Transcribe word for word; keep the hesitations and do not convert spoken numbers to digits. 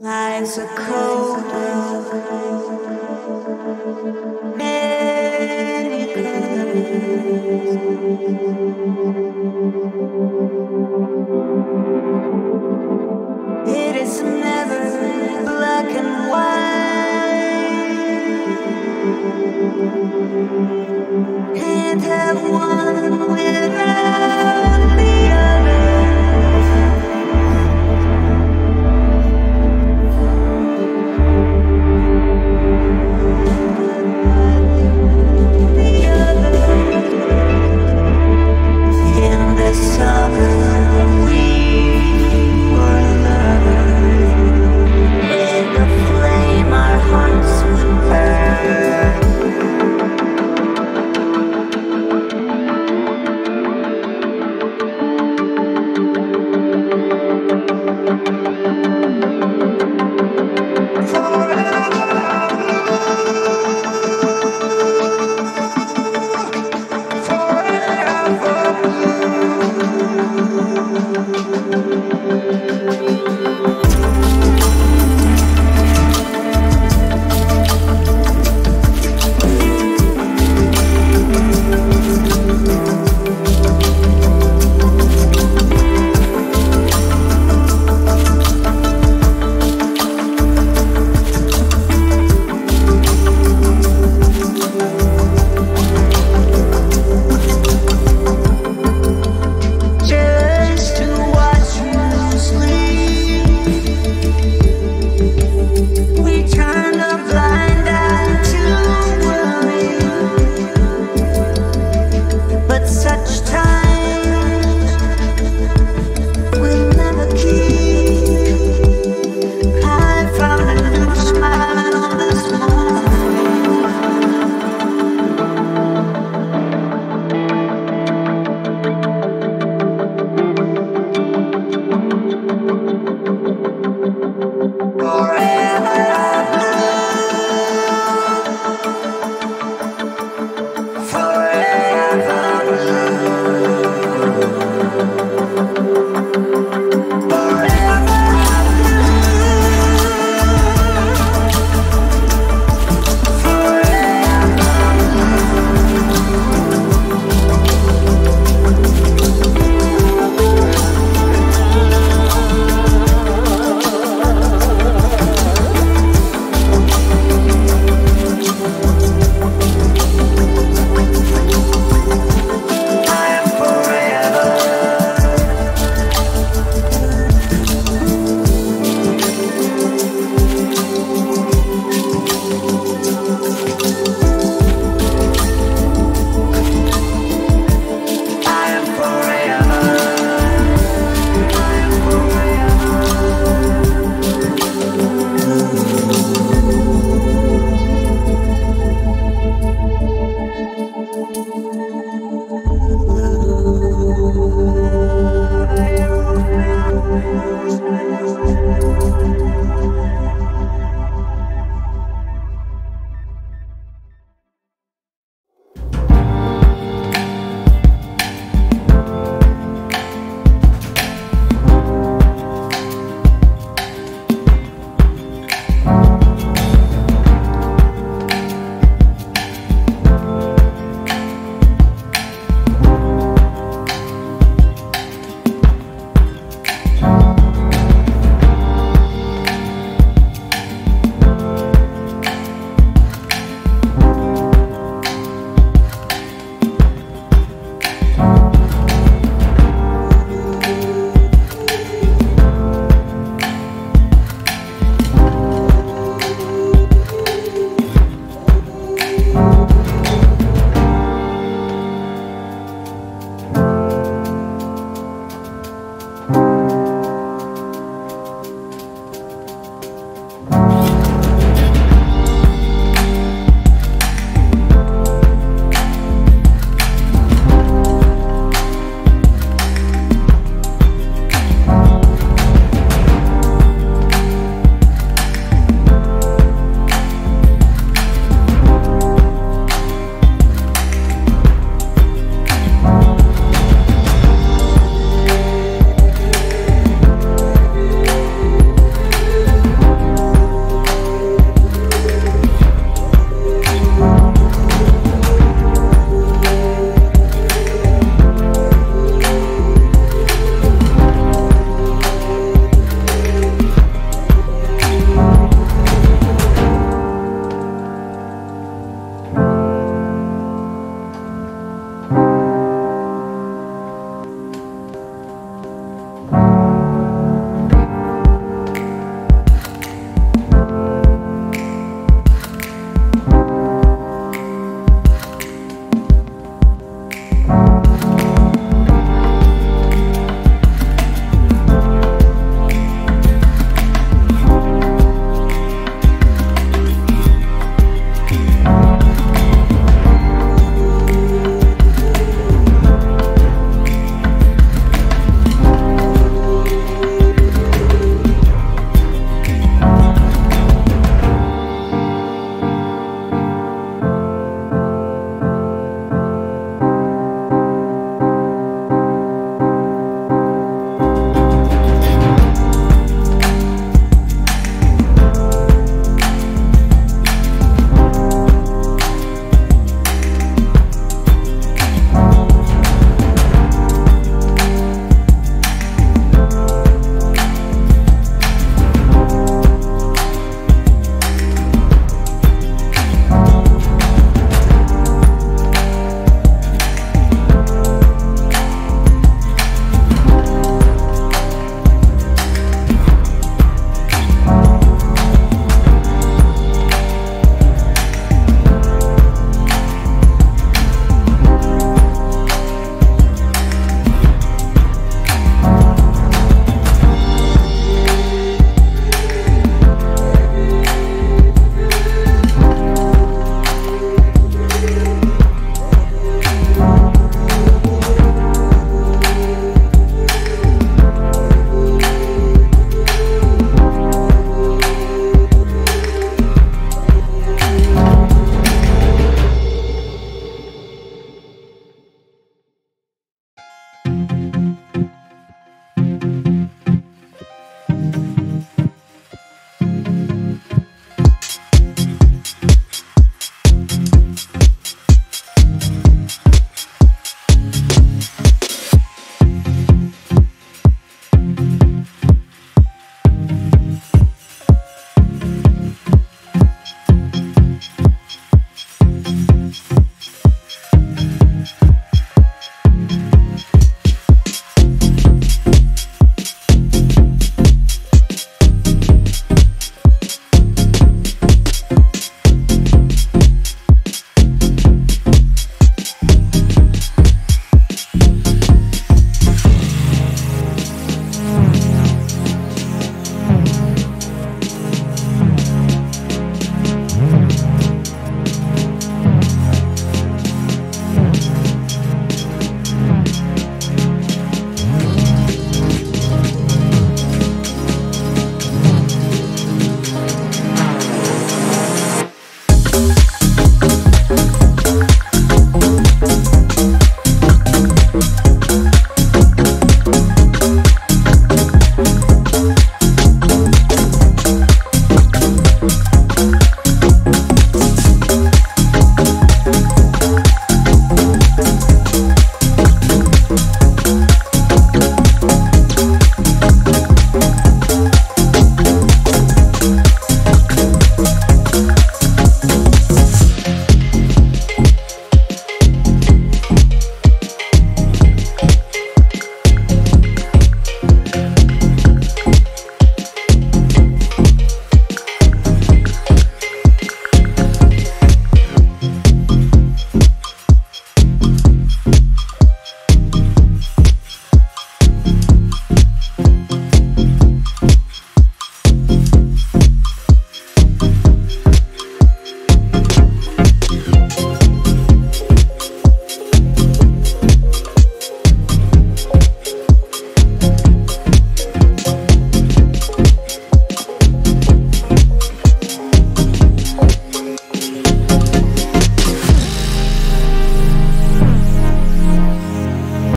Life's a cold oak, many colors.